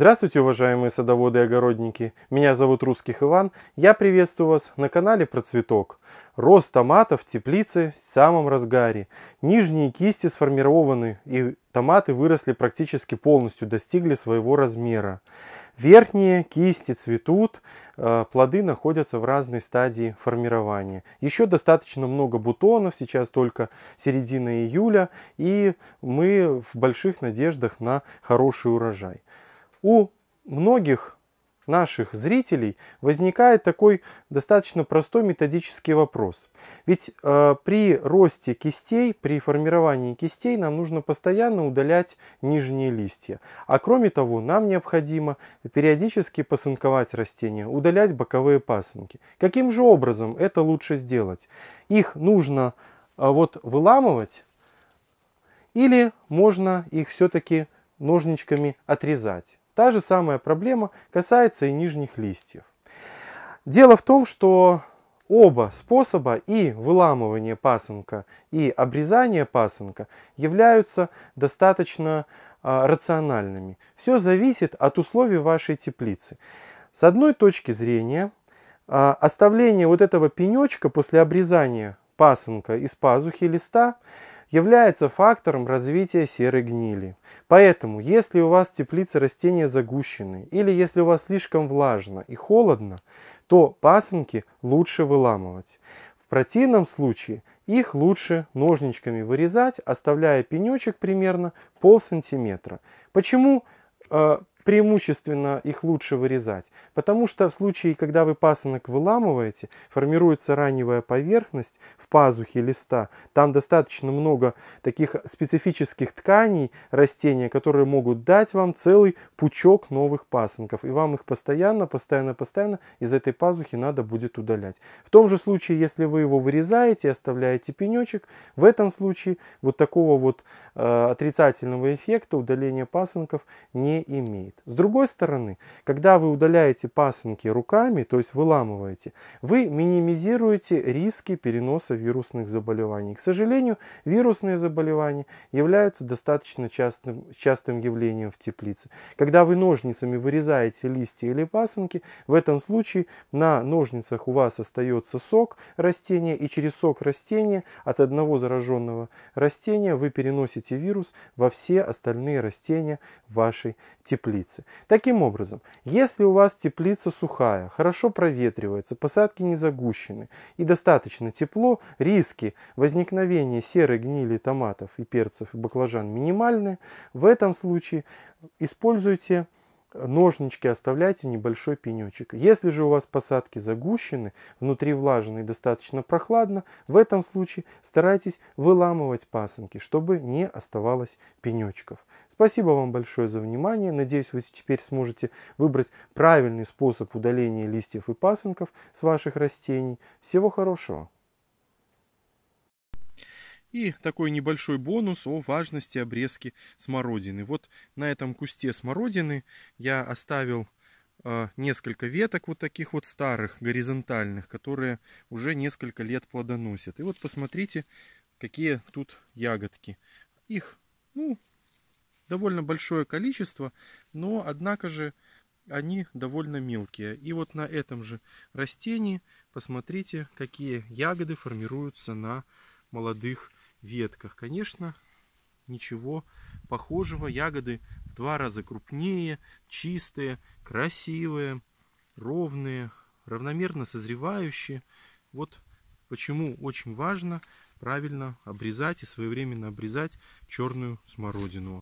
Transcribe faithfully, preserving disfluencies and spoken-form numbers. Здравствуйте, уважаемые садоводы и огородники! Меня зовут Русский Иван. Я приветствую вас на канале про цветок. Рост томатов в теплице в самом разгаре. Нижние кисти сформированы и томаты выросли практически полностью, достигли своего размера. Верхние кисти цветут, плоды находятся в разной стадии формирования. Еще достаточно много бутонов, сейчас только середина июля, и мы в больших надеждах на хороший урожай. У многих наших зрителей возникает такой достаточно простой методический вопрос. Ведь э, при росте кистей, при формировании кистей нам нужно постоянно удалять нижние листья. А кроме того, нам необходимо периодически пасынковать растения, удалять боковые пасынки. Каким же образом это лучше сделать? Их нужно э, вот выламывать или можно их все-таки ножничками отрезать? Та же самая проблема касается и нижних листьев. Дело в том, что оба способа, и выламывание пасынка, и обрезание пасынка, являются достаточно э, рациональными. Все зависит от условий вашей теплицы. С одной точки зрения, э, оставление вот этого пенечка после обрезания пасынка из пазухи листа является фактором развития серой гнили. Поэтому, если у вас в теплице растения загущены, или если у вас слишком влажно и холодно, то пасынки лучше выламывать. В противном случае их лучше ножничками вырезать, оставляя пенечек примерно полсантиметра. Почему э, преимущественно их лучше вырезать? Потому что в случае, когда вы пасынок выламываете, формируется раневая поверхность в пазухе листа. Там достаточно много таких специфических тканей растения, которые могут дать вам целый пучок новых пасынков. И вам их постоянно, постоянно, постоянно из этой пазухи надо будет удалять. В том же случае, если вы его вырезаете и оставляете пенечек, в этом случае вот такого вот э, отрицательного эффекта удаления пасынков не имеет. С другой стороны, когда вы удаляете пасынки руками, то есть выламываете, вы минимизируете риски переноса вирусных заболеваний. К сожалению, вирусные заболевания являются достаточно частым, частым явлением в теплице. Когда вы ножницами вырезаете листья или пасынки, в этом случае на ножницах у вас остается сок растения, и через сок растения от одного зараженного растения вы переносите вирус во все остальные растения вашей теплицы. Таким образом, если у вас теплица сухая, хорошо проветривается, посадки не загущены и достаточно тепло, риски возникновения серой гнили томатов и перцев и баклажан минимальны. В этом случае используйте ножнички, оставляйте небольшой пенечек. Если же у вас посадки загущены, внутри влажно и достаточно прохладно, в этом случае старайтесь выламывать пасынки, чтобы не оставалось пенечков. Спасибо вам большое за внимание. Надеюсь, вы теперь сможете выбрать правильный способ удаления листьев и пасынков с ваших растений. Всего хорошего! И такой небольшой бонус о важности обрезки смородины. Вот на этом кусте смородины я оставил э, несколько веток вот таких вот старых, горизонтальных, которые уже несколько лет плодоносят. И вот посмотрите, какие тут ягодки. Их, ну, довольно большое количество, но однако же они довольно мелкие. И вот на этом же растении посмотрите, какие ягоды формируются на молодых ветках. Конечно, ничего похожего. Ягоды в два раза крупнее, чистые, красивые, ровные, равномерно созревающие. Вот почему очень важно правильно обрезать и своевременно обрезать черную смородину.